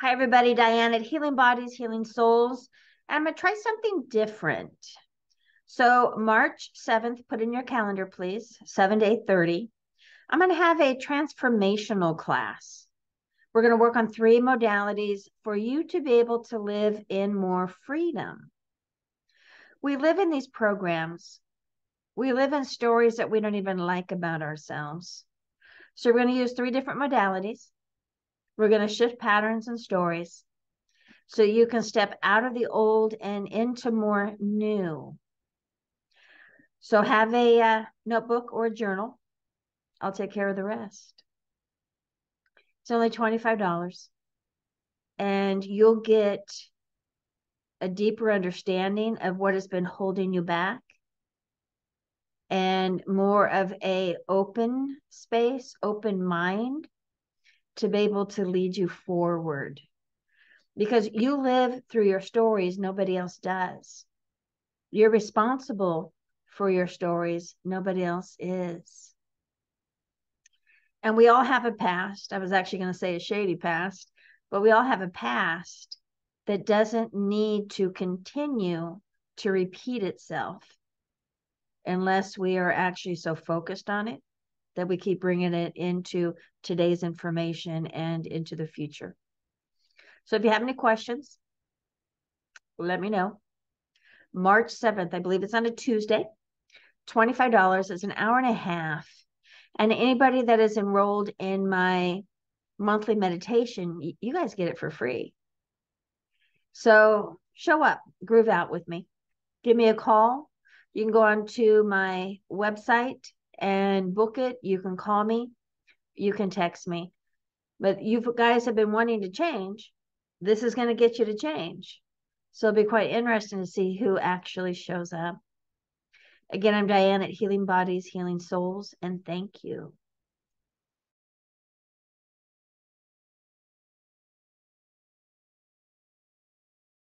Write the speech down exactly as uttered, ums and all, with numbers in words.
Hi, everybody. Diane at Healing Bodies, Healing Souls. I'm going to try something different. So March seventh, put in your calendar, please, seven to eight thirty. I'm going to have a transformational class. We're going to work on three modalities for you to be able to live in more freedom. We live in these programs. We live in stories that we don't even like about ourselves. So we're going to use three different modalities. We're going to shift patterns and stories so you can step out of the old and into more new. So have a uh, notebook or a journal. I'll take care of the rest. It's only twenty-five dollars. And you'll get a deeper understanding of what has been holding you back and more of an open space, open mind, to be able to lead you forward, because you live through your stories. Nobody else does. You're responsible for your stories. Nobody else is. And we all have a past. I was actually going to say a shady past, but we all have a past that doesn't need to continue to repeat itself unless we are actually so focused on it that we keep bringing it into today's information and into the future. So if you have any questions, let me know. March seventh, I believe it's on a Tuesday, twenty-five dollars. It's an hour and a half. And anybody that is enrolled in my monthly meditation, you guys get it for free. So show up, groove out with me. Give me a call. You can go on to my website and book it. You can call me, you can text me, but you guys have been wanting to change. This is going to get you to change. So it'll be quite interesting to see who actually shows up. Again, I'm Diane at Healing Bodies, Healing Souls, and thank you.